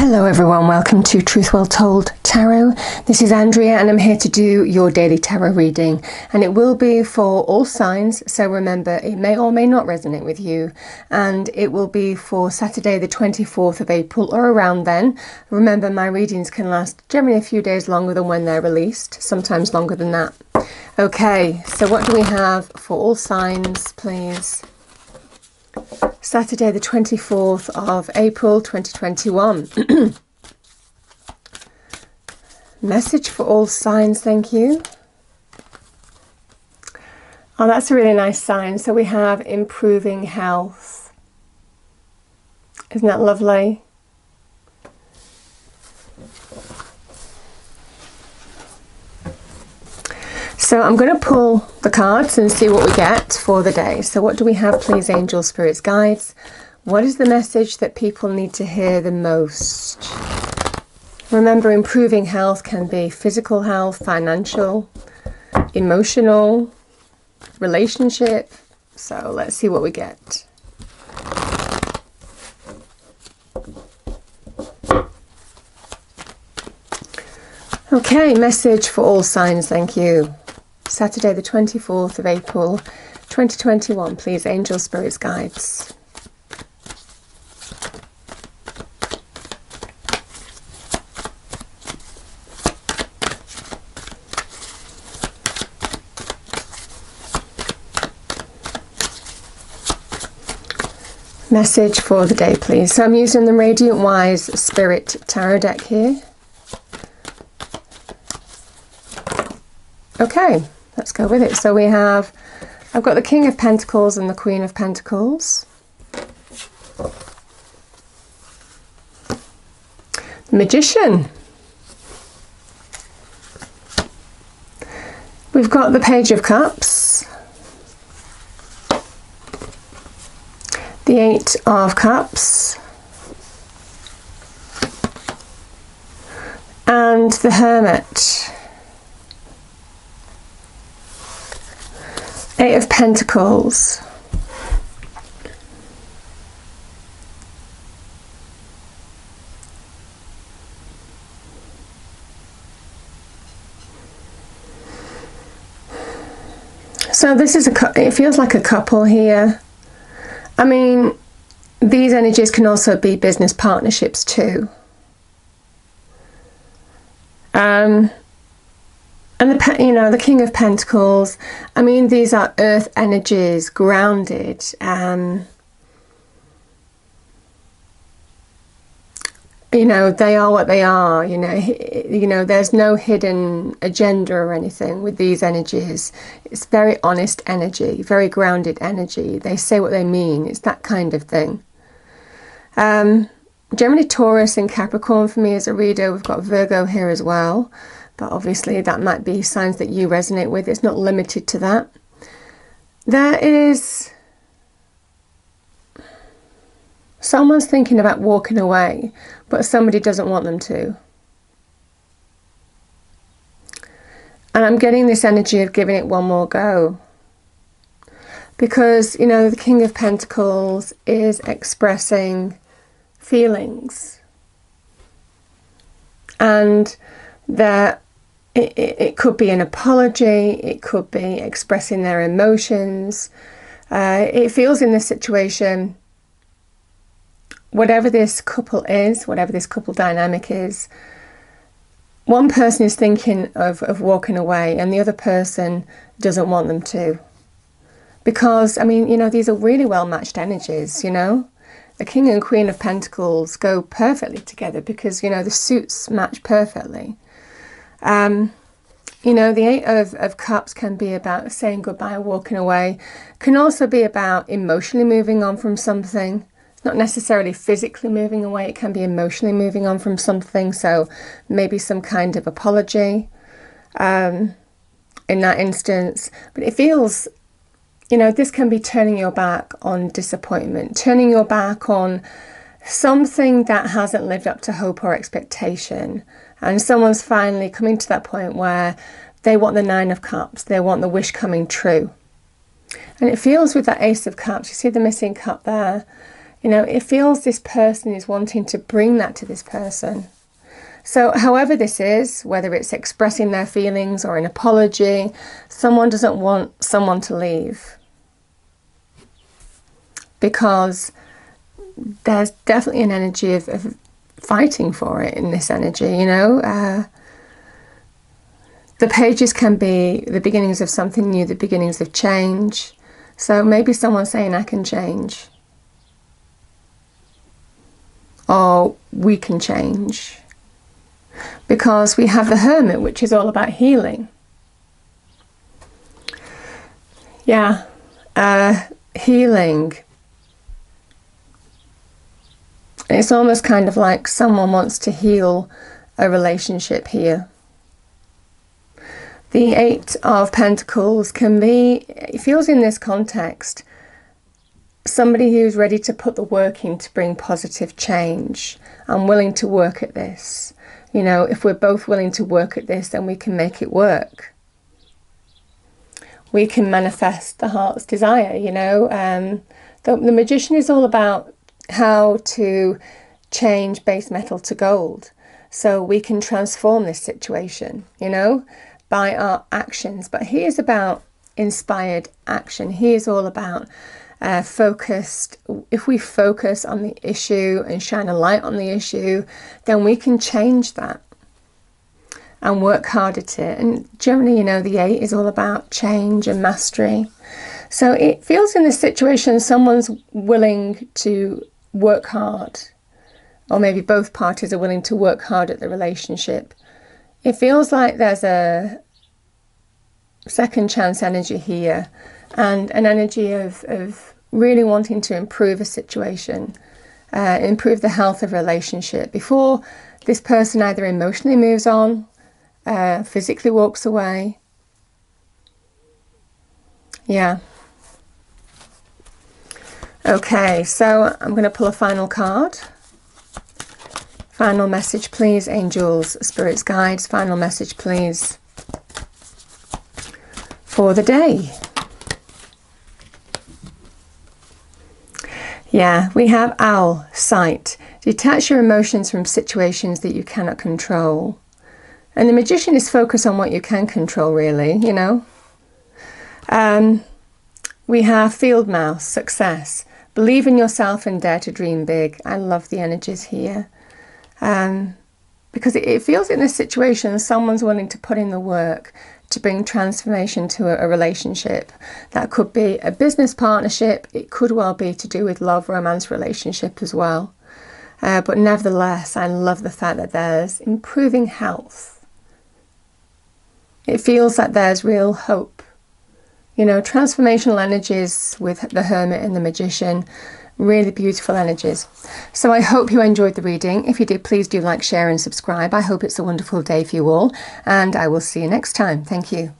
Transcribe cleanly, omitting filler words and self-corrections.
Hello everyone, welcome to Truth Well Told Tarot. This is Andrea and I'm here to do your daily tarot reading, and it will be for all signs, so remember it may or may not resonate with you, and it will be for Saturday the 24th of April or around then. Remember, my readings can last generally a few days longer than when they're released, sometimes longer than that. Okay, so what do we have for all signs, please? Saturday the 24th of April 2021. Message for all signs, thank you. Oh, that's a really nice sign. So we have improving health. Isn't that lovely? So I'm going to pull the cards and see what we get for the day. So what do we have, please, angels, spirits, guides? What is the message that people need to hear the most? Remember, improving health can be physical health, financial, emotional, relationship. So let's see what we get. Okay, message for all signs, thank you. Saturday the 24th of April 2021, please, angels, spirits, guides. Message for the day, please. So I'm using the Radiant Wise Spirit Tarot deck here. Okay, let's go with it. So we have, I've got the King of Pentacles and the Queen of Pentacles. Magician. We've got the Page of Cups. The Eight of Cups. And the Hermit. Eight of Pentacles. So this is it feels like a couple here. I mean, these energies can also be business partnerships too. And the King of Pentacles, I mean, these are earth energies, grounded, you know, they are what they are, you know, there's no hidden agenda or anything with these energies. It's very honest energy, very grounded energy. They say what they mean. It's that kind of thing. Generally Taurus and Capricorn for me as a reader. We've got Virgo here as well. But obviously that might be signs that you resonate with. It's not limited to that. There is someone's thinking about walking away, but somebody doesn't want them to. And I'm getting this energy of giving it one more go. Because, you know, the King of Pentacles is expressing feelings. And that it could be an apology, it could be expressing their emotions. It feels in this situation, whatever this couple is, whatever this couple dynamic is, one person is thinking of walking away and the other person doesn't want them to. Because, I mean, you know, these are really well-matched energies, you know. The King and Queen of Pentacles go perfectly together because, you know, the suits match perfectly. You know, the Eight of Cups can be about saying goodbye, walking away. Can also be about emotionally moving on from something. It's not necessarily physically moving away. It can be emotionally moving on from something. So maybe some kind of apology in that instance. But it feels, you know, this can be turning your back on disappointment. Turning your back on something that hasn't lived up to hope or expectation. And someone's finally coming to that point where they want the Nine of Cups. They want the wish coming true. And it feels with that Ace of Cups, you see the missing cup there. You know, it feels this person is wanting to bring that to this person. So however this is, whether it's expressing their feelings or an apology, someone doesn't want someone to leave. Because there's definitely an energy of fighting for it in this energy, you know. The pages can be the beginnings of something new, the beginnings of change. So maybe someone's saying, I can change. Or we can change. Because we have the Hermit, which is all about healing. Yeah, healing. It's almost kind of like someone wants to heal a relationship here. The Eight of Pentacles can be, it feels in this context, somebody who's ready to put the work in to bring positive change and willing to work at this. You know, if we're both willing to work at this, then we can make it work. We can manifest the heart's desire, you know. The Magician is all about how to change base metal to gold, so we can transform this situation, you know, by our actions. But he is about inspired action. He is all about focused. If we focus on the issue and shine a light on the issue, then we can change that and work hard at it. And generally, you know, the Eight is all about change and mastery. So it feels in this situation someone's willing to work hard, or maybe both parties are willing to work hard at the relationship. It feels like there's a second chance energy here, and an energy of really wanting to improve a situation, improve the health of a relationship before this person either emotionally moves on, physically walks away. Yeah. Okay, so I'm going to pull a final card. Final message, please, angels, spirits, guides. Final message, please, for the day. Yeah, we have owl, sight. Detach your emotions from situations that you cannot control. And the Magician is focused on what you can control, really, you know. We have field mouse, success. Believe in yourself and dare to dream big. I love the energies here. Because it feels in this situation someone's willing to put in the work to bring transformation to a relationship. That could be a business partnership. It could well be to do with love, romance, relationship as well. But nevertheless, I love the fact that there's improving health. It feels that there's real hope. You know, transformational energies with the Hermit and the Magician, really beautiful energies. So I hope you enjoyed the reading. If you did, please do like, share and subscribe. I hope it's a wonderful day for you all, and I will see you next time. Thank you.